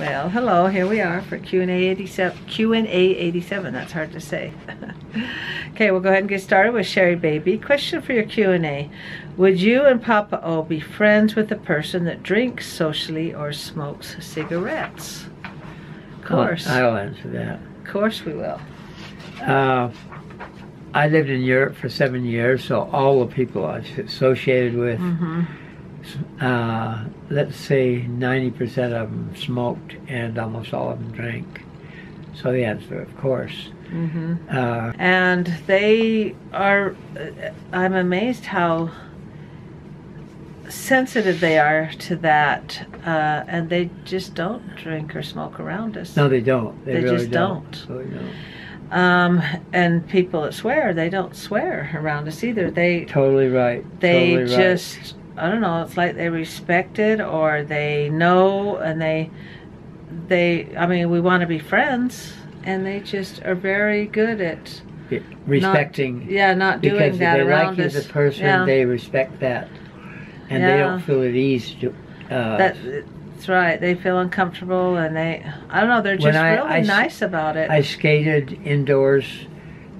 Well, hello, here we are for Q&A 87, that's hard to say. Okay, we'll go ahead and get started with Sherry Baby. Question for your Q&A. Would you and Papa O be friends with a person that drinks socially or smokes cigarettes? Of course. I'll answer that. Of course we will. I lived in Europe for 7 years, so all the people I was associated with, let's say 90% of them smoked and almost all of them drank. So the answer, of course. And they are, I'm amazed how sensitive they are to that, and they just don't drink or smoke around us. No, they don't. They really just don't. Really don't. And people that swear, they don't swear around us either. They totally right. They totally just, right. I don't know. It's like they respect it, or they know, and they. I mean, we want to be friends, and they just are very good at respecting. Not doing that around us. Because they like you as a person, they respect that, and they don't feel at ease to. That's right. They feel uncomfortable, and they—I don't know—they're just really nice about it. I skated indoors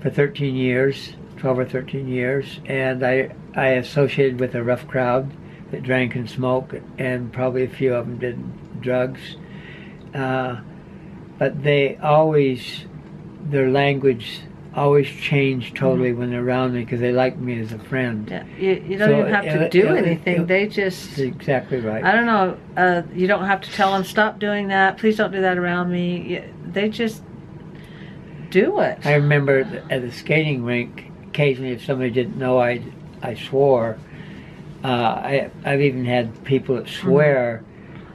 for 13 years, 12 or 13 years, and I associated with a rough crowd that drank and smoked, and probably a few of them did drugs. But they always, their language always changed totally when they're around me, because they like me as a friend. Yeah, you don't even have to do anything. They just... Exactly right. I don't know. You don't have to tell them, stop doing that. Please don't do that around me. They just do it. I remember at the skating rink, occasionally if somebody didn't know I swore. I've even had people that swear...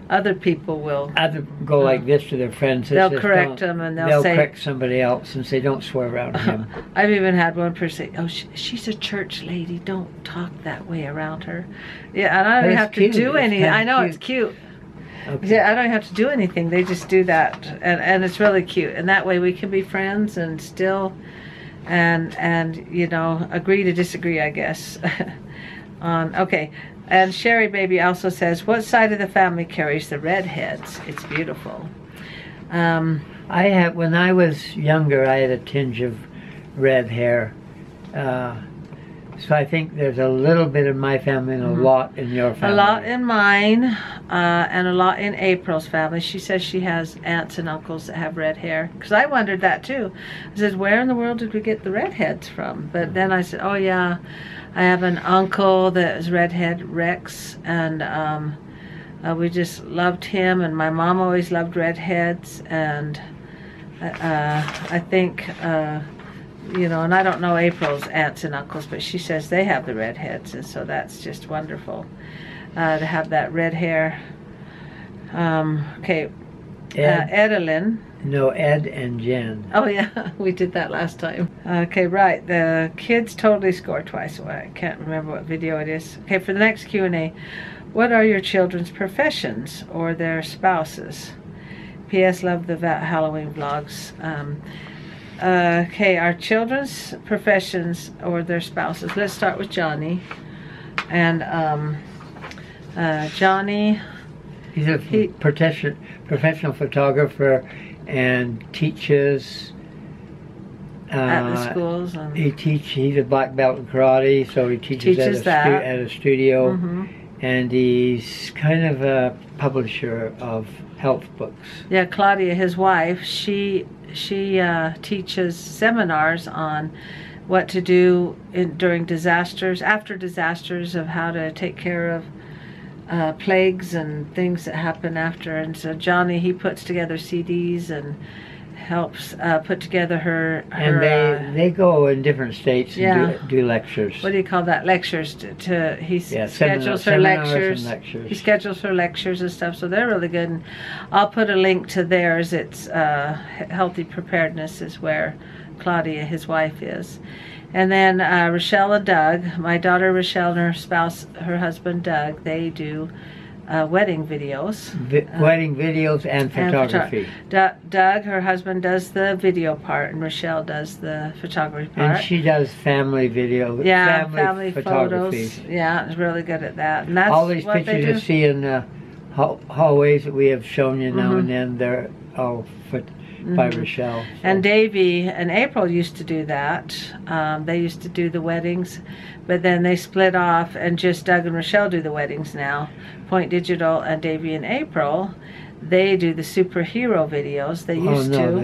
Other people will. Other go like this to their friends. They'll correct them, and they'll correct somebody else and say, "Don't swear around him." I've even had one person say, "Oh, she's a church lady. Don't talk that way around her." Yeah, and I don't have to do anything. I know it's cute. Okay. Yeah, I don't have to do anything. They just do that, and it's really cute. And that way we can be friends and still, and you know, agree to disagree, I guess. Okay. And Sherry Baby also says, what side of the family carries the redheads? It's beautiful. I have, when I was younger, I had a tinge of red hair. So I think there's a little bit in my family and a lot in your family. A lot in mine, and a lot in April's family. She says she has aunts and uncles that have red hair. Because I wondered that too. I said, where in the world did we get the redheads from? But then I said, oh yeah, I have an uncle that was redhead, Rex, and we just loved him. And my mom always loved redheads, and I think... you know, and I don't know April's aunts and uncles, but she says they have the redheads, and so that's just wonderful to have that red hair. Okay, Edelyn. No, Ed and Jen. Oh yeah, we did that last time. Okay, right. The kids totally score twice. Well, I can't remember what video it is. Okay, for the next Q&A, what are your children's professions or their spouses? P.S. Love the Halloween vlogs. Okay, our children's professions or their spouses. Let's start with Johnny. And Johnny... He's a professional photographer and teaches... at the schools. And he's a black belt in karate, so he teaches at a studio. And he's kind of a publisher of health books. Yeah, Claudia, his wife, she teaches seminars on what to do during disasters, after disasters, of how to take care of plagues and things that happen after. And so Johnny, he puts together CDs and helps put together and they go in different states and do lectures. What do you call that? Lectures. He schedules for lectures and stuff, so they're really good. And I'll put a link to theirs. It's Healthy Preparedness is where Claudia, his wife, is. And then Rochelle and Doug, my daughter Rochelle and her spouse, her husband Doug, they do wedding videos. Wedding videos and photography. Doug, her husband, does the video part, and Rochelle does the photography part. And she does family video. Yeah, family photos. Yeah, is really good at that. And that's all these pictures you see in hallways that we have shown you now and then. They're all foot by Rochelle. So. And Davey and April used to do that. They used to do the weddings, but then they split off and just Doug and Rochelle do the weddings now. Point Digital and Davey and April, they do the superhero videos. They used to, and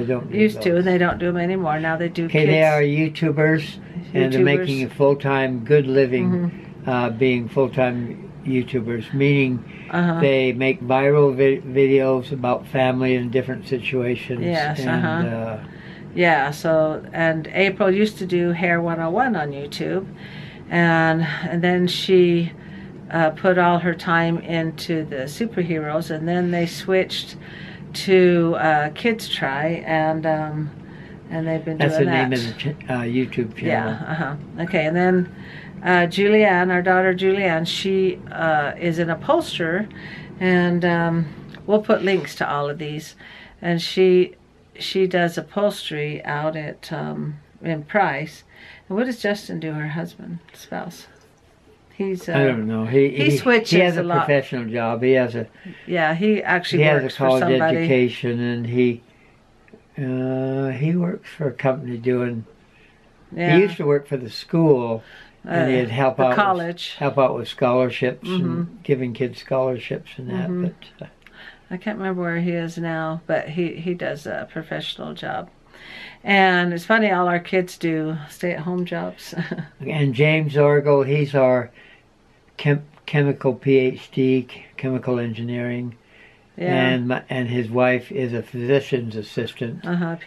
they don't do them anymore. Now they do kids. Okay, they are YouTubers, and they're making a full-time good living, being full-time YouTubers, meaning they make viral videos about family and different situations. Yes, and, yeah, so, and April used to do Hair 101 on YouTube, and then she put all her time into the superheroes, and then they switched to Kids Try, and they've been doing that. That's the name of the YouTube channel. Yeah, okay, and then Julianne, our daughter Julianne, she is an upholsterer, and we'll put links to all of these. And she does upholstery out at in Price. And what does Justin do? Her husband, spouse. He's I don't know. He switches. He has a professional job. He has a He actually works for somebody. He has a college education, and he works for a company doing. He used to work for the school. And he'd help out, help out with scholarships and giving kids scholarships and that. But I can't remember where he is now, but he does a professional job. And it's funny, all our kids do stay-at-home jobs. And James Orgill, he's our chemical PhD, chemical engineering. And his wife is a physician's assistant. PA.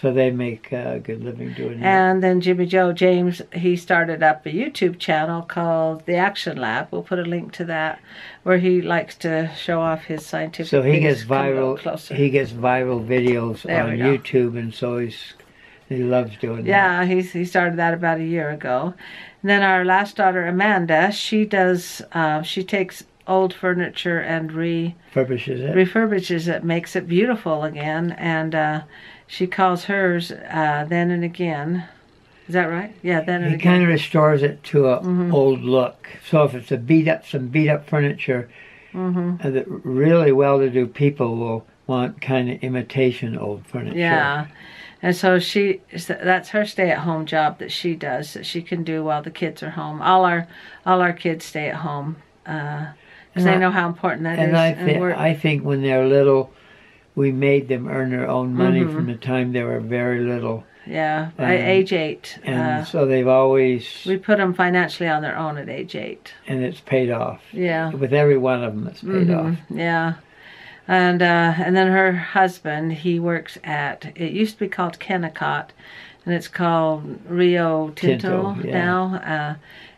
So they make a good living doing that. And then Jimmy Joe James, he started up a YouTube channel called the Action Lab. We'll put a link to that, where he likes to show off his scientific. So he gets viral. He gets viral videos on YouTube, and so he loves doing that. Yeah, he started that about a year ago. And then our last daughter Amanda, she does. She takes old furniture and refurbishes it, makes it beautiful again, and she calls hers Then and Again. Is that right? Yeah, Then and Again. He kind of restores it to an old look. So if it's a beat up furniture, that really well-to-do people will want kind of imitation old furniture. Yeah. And so that's her stay-at-home job that she does, that she can do while the kids are home. All our kids stay at home. Because I know how important that is. I think when they're little, we made them earn their own money from the time they were very little. Yeah, at age 8. And so they've always... We put them financially on their own at age 8. And it's paid off. Yeah. With every one of them, it's paid off. Yeah. And then her husband, he works at... It used to be called Kennecott, and it's called Rio Tinto, now.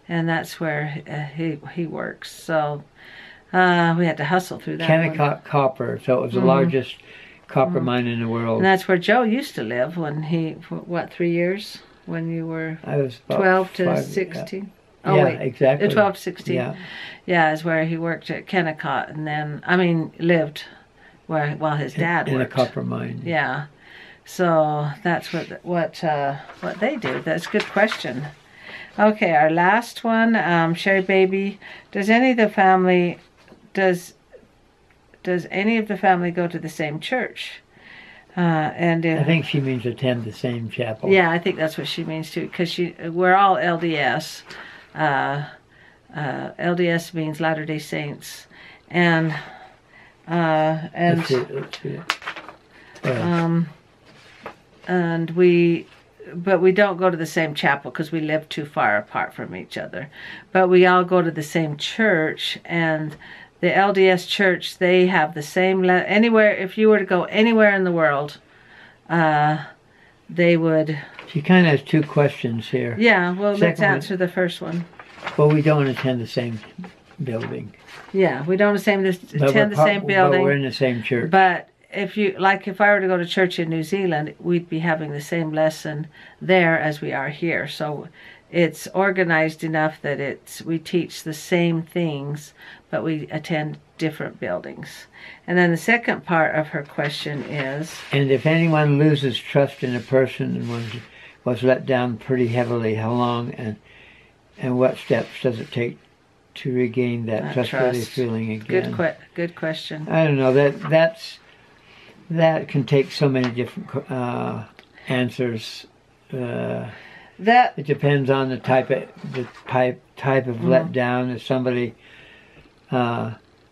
And that's where he works. So... we had to hustle through that. Kennecott Copper, so it was the largest copper mine in the world. And that's where Joe used to live when he, what, 3 years? When you were 12 to 16? Oh, wait. Exactly. 12 to 16. Yeah. Yeah, is where he worked at Kennecott, and then, I mean, lived while his dad worked. In a copper mine. Yeah. So that's what they do. That's a good question. Okay, our last one, Sherry Baby. Does any of the family go to the same church? I think she means attend the same chapel. Yeah, I think that's what she means too, because we're all LDS. LDS means Latter-day Saints, and But we don't go to the same chapel because we live too far apart from each other. But we all go to the same church, and the LDS church, they have the same... anywhere, if you were to go anywhere in the world, they would... She kind of has two questions here. Yeah, well, let's answer the first one. Well, we don't attend the same building. Yeah, we don't attend the same building. But we're in the same church. But... if I were to go to church in New Zealand, we'd be having the same lesson there as we are here. So it's organized enough that we teach the same things, but we attend different buildings. And then the second part of her question is... And if anyone loses trust in a person and was let down pretty heavily, how long and what steps does it take to regain that trustworthy feeling again? Good question. I don't know. That can take so many different answers. It depends on the type of letdown. If somebody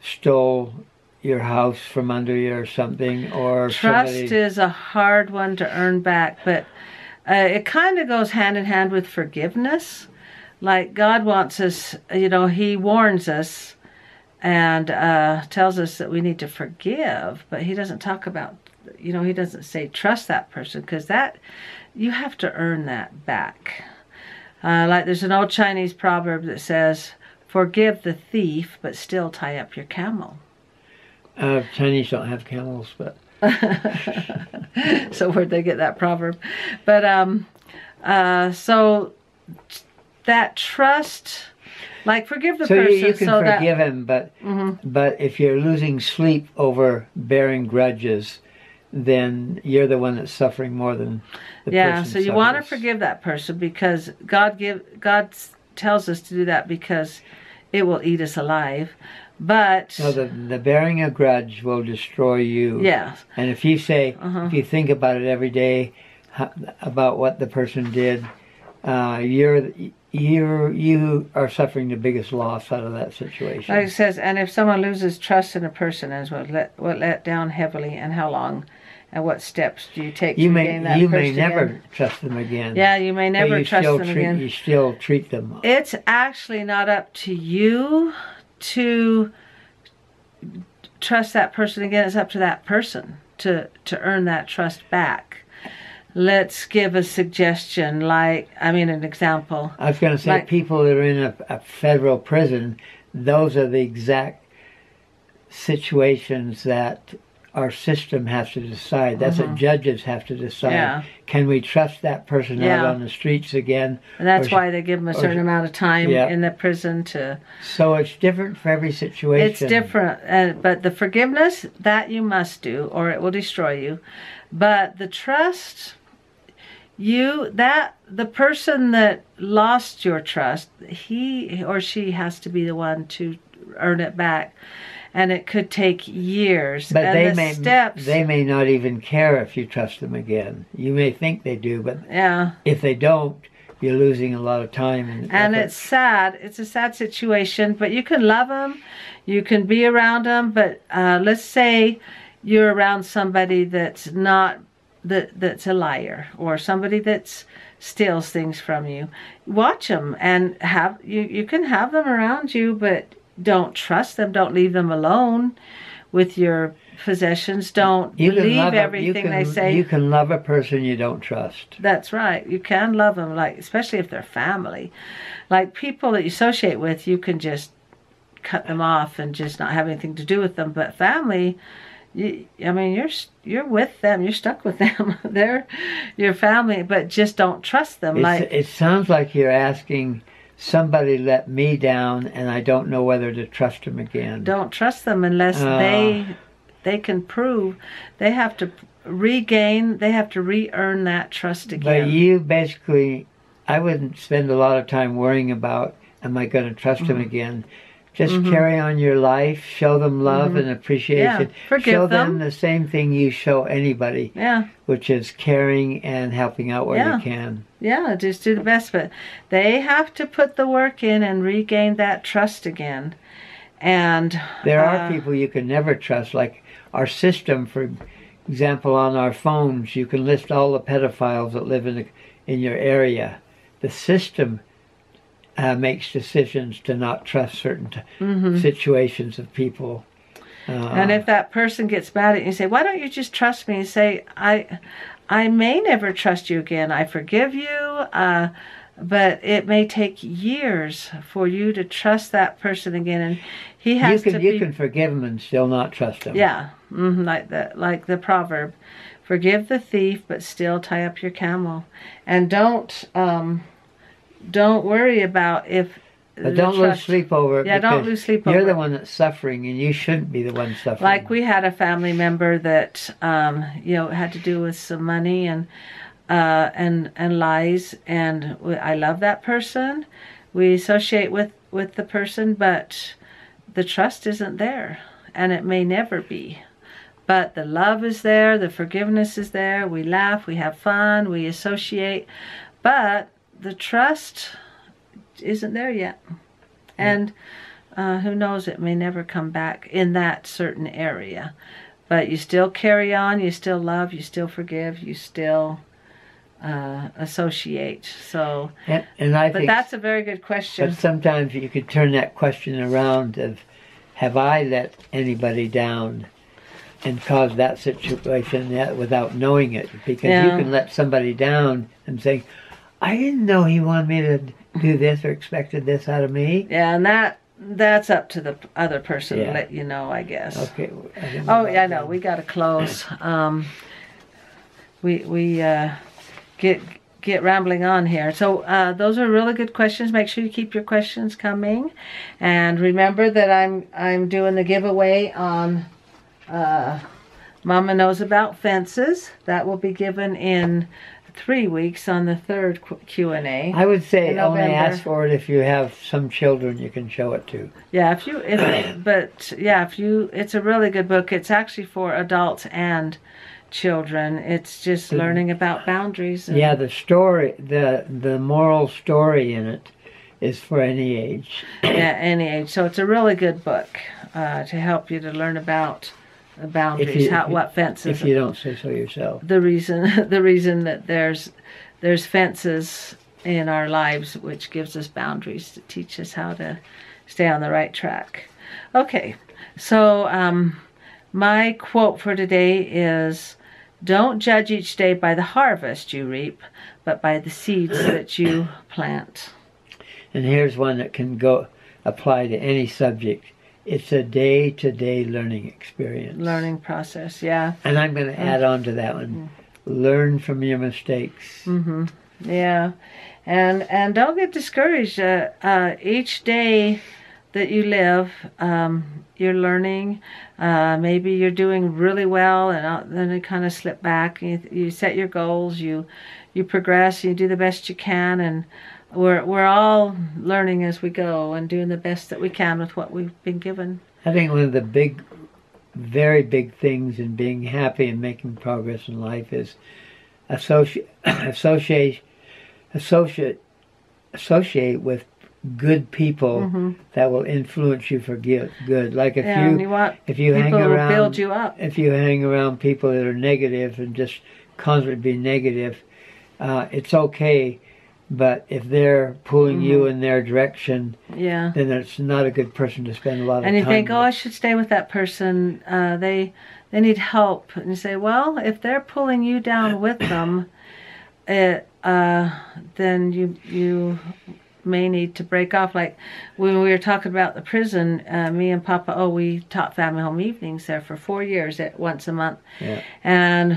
stole your house from under you or something, or trust is a hard one to earn back, but it kind of goes hand in hand with forgiveness. Like, God wants us, you know, he warns us and tells us that we need to forgive, but he doesn't talk about, you know, he doesn't say trust that person, because that, you have to earn that back. Like, there's an old Chinese proverb that says, forgive the thief, but still tie up your camel. Chinese don't have camels, but... So where'd they get that proverb? But, so... that trust, like, forgive the person. So you can forgive him, but if you're losing sleep over bearing grudges, then you're the one that's suffering more than the person. Yeah, so you want to forgive that person, because God tells us to do that because it will eat us alive. But no, the bearing a grudge will destroy you. Yeah. And if you say, if you think about it every day, about what the person did, you are suffering the biggest loss out of that situation. Like it says, and if someone loses trust in a person, as what let down heavily, and how long, and what steps do you take to regain that person? You may never trust them again. Yeah, you may never trust them again. You still treat them. It's actually not up to you to trust that person again. It's up to that person to earn that trust back. Let's give a suggestion, like, I mean, an example. I was going to say, like, people that are in a federal prison, those are the exact situations that our system has to decide. That's what judges have to decide. Yeah. Can we trust that person out on the streets again? And that's why they give them a certain amount of time in the prison to... So it's different for every situation. It's different, but the forgiveness, that you must do, or it will destroy you. But the trust... the person that lost your trust, he or she has to be the one to earn it back, and it could take years. But they may not even care if you trust them again. You may think they do, but if they don't, you're losing a lot of time. And it's sad. It's a sad situation, but you can love them, you can be around them. But let's say you're around somebody that's not. That's a liar, or somebody that steals things from you. Watch them, and you can have them around you, but don't trust them. Don't leave them alone with your possessions. Don't believe everything they say. You can love a person you don't trust. That's right. You can love them, like, especially if they're family, like people that you associate with. You can just cut them off and just not have anything to do with them. But family. I mean, you're with them. You're stuck with them. They're your family, but just don't trust them. Like, it sounds like you're asking, somebody let me down, and I don't know whether to trust them again. Don't trust them unless they can prove. They have to regain. They have to re-earn that trust again. But you basically, I wouldn't spend a lot of time worrying about, am I going to trust him again? Just carry on your life. Show them love and appreciation. Yeah. Show them the same thing you show anybody, which is caring and helping out where you can. Yeah, just do the best. But they have to put the work in and regain that trust again. And there are people you can never trust, like our system, for example, on our phones. You can list all the pedophiles that live in your area. The system makes decisions to not trust certain situations of people. And if that person gets mad at you, say, why don't you just trust me? And say, I may never trust you again. I forgive you, but it may take years for you to trust that person again. And he has to be... You can forgive him and still not trust him. Yeah, like the proverb. Forgive the thief, but still tie up your camel. And don't worry about if... But don't lose sleep over it. Yeah, don't lose sleep over it. You're the one that's suffering, and you shouldn't be the one suffering. Like, we had a family member that, you know, had to do with some money and lies, and I love that person, we associate with the person, but the trust isn't there, and it may never be. But the love is there, the forgiveness is there, we laugh, we have fun, we associate, but the trust isn't there yet. Yeah. And who knows, it may never come back in that certain area. But you still carry on, you still love, you still forgive, you still associate. So, and I think that's a very good question. But sometimes you could turn that question around of, have I let anybody down and cause that situation without knowing it? Because you can let somebody down and say, I didn't know he wanted me to do this or expected this out of me. Yeah, and that's up to the other person to let you know, I guess. Okay. Oh, yeah, I know. We got to close. We get rambling on here. So those are really good questions. Make sure you keep your questions coming, and remember that I'm doing the giveaway on Mama Knows About Fences. That will be given in 3 weeks on the third Q&A. I would say only ask for it if you have some children you can show it to. Yeah, if you it's a really good book. It's actually for adults and children. It's just learning about boundaries. And yeah, the story, the moral story in it is for any age. Yeah, any age. So it's a really good book to help you to learn about the boundaries, what fences. If you don't say so yourself. The reason that there's fences in our lives, which gives us boundaries to teach us how to stay on the right track. Okay, so my quote for today is, don't judge each day by the harvest you reap, but by the seeds that you plant. And here's one that can apply to any subject. It's a day-to-day learning experience. Learning process, yeah. And I'm going to add on to that one. Mm-hmm. Learn from your mistakes. Mm-hmm. Yeah. And don't get discouraged. Each day that you live, you're learning. Maybe you're doing really well, and then you kind of slip back. You set your goals. You progress. You do the best you can, and we're all learning as we go and doing the best that we can with what we've been given. I think one of the big, very big things in being happy and making progress in life is associate with good people that will influence you for good. Like if you hang around people that are negative and just constantly be negative, it's okay. But if they're pulling you in their direction, then it's not a good person to spend a lot of time with. And you think, oh, I should stay with that person. They need help. And you say, well, if they're pulling you down with them, then you may need to break off. Like when we were talking about the prison, me and Papa O, we taught family home evenings there for 4 years, once a month. Yeah. And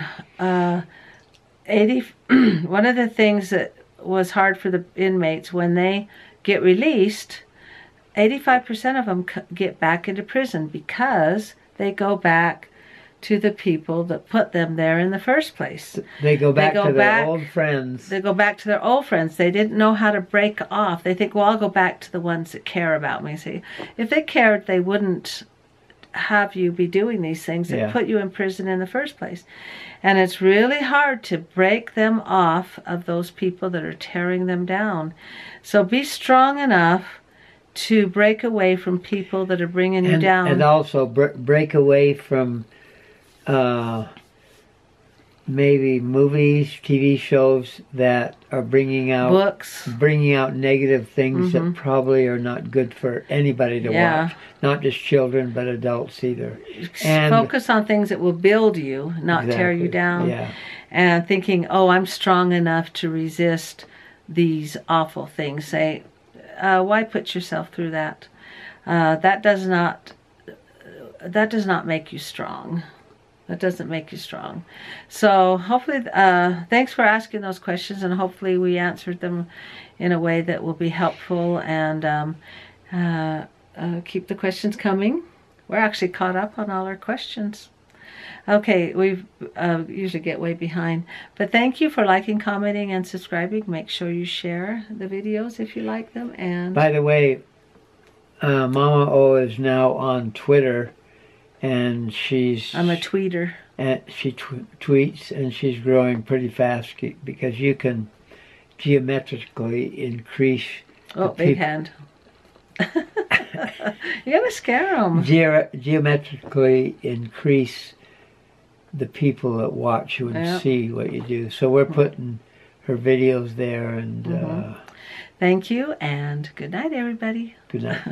one of the things that was hard for the inmates, when they get released, 85% of them get back into prison because they go back to the people that put them there in the first place. They go back to their old friends. They didn't know how to break off. They think, well, I'll go back to the ones that care about me. See, if they cared, they wouldn't have you be doing these things that put you in prison in the first place. And it's really hard to break them off of those people that are tearing them down. So be strong enough to break away from people that are bringing you down. And also break away from maybe movies, TV shows that are bringing out books, bringing out negative things that probably are not good for anybody to watch. Not just children, but adults either. And focus on things that will build you, not tear you down. Yeah. And thinking, oh, I'm strong enough to resist these awful things. Say, why put yourself through that? That does not make you strong. That doesn't make you strong. So hopefully, thanks for asking those questions, and hopefully we answered them in a way that will be helpful, and keep the questions coming. We're actually caught up on all our questions. Okay, we usually get way behind. But thank you for liking, commenting, and subscribing. Make sure you share the videos if you like them. And by the way, Mama O is now on Twitter, and she's... I'm a tweeter. And she tweets, and she's growing pretty fast because you can geometrically increase... Oh, big hand. You gotta scare them. Geometrically increase the people that watch you and see what you do. So we're putting her videos there. And thank you, and good night, everybody. Good night.